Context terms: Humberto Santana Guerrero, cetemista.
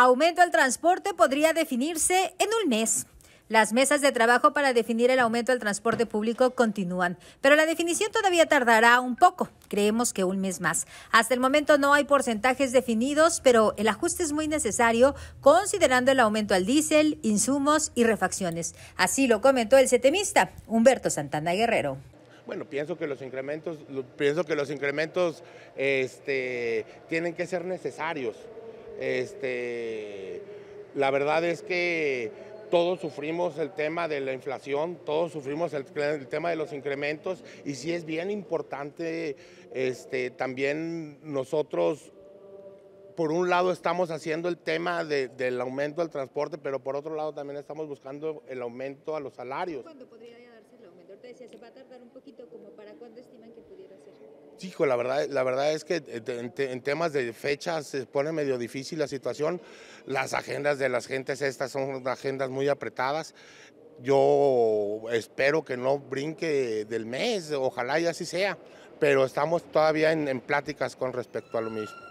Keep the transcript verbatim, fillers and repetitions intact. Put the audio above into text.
Aumento al transporte podría definirse en un mes. Las mesas de trabajo para definir el aumento al transporte público continúan, pero la definición todavía tardará un poco, creemos que un mes más. Hasta el momento no hay porcentajes definidos, pero el ajuste es muy necesario considerando el aumento al diésel, insumos y refacciones. Así lo comentó el cetemista Humberto Santana Guerrero. Bueno, pienso que los incrementos, pienso que los incrementos este, tienen que ser necesarios. Este, la verdad es que todos sufrimos el tema de la inflación, todos sufrimos el, el tema de los incrementos y sí es bien importante este, también nosotros, por un lado estamos haciendo el tema de, del aumento al transporte, pero por otro lado también estamos buscando el aumento a los salarios. ¿Cuándo podría darse el aumento? Ahorita decía, se va a tardar un poquito, como ¿para cuándo estiman que pudiera ser? Hijo, la verdad, la verdad es que en, en temas de fechas se pone medio difícil la situación. Las agendas de las gentes estas son agendas muy apretadas. Yo espero que no brinque del mes, ojalá y así sea, pero estamos todavía en, en pláticas con respecto a lo mismo.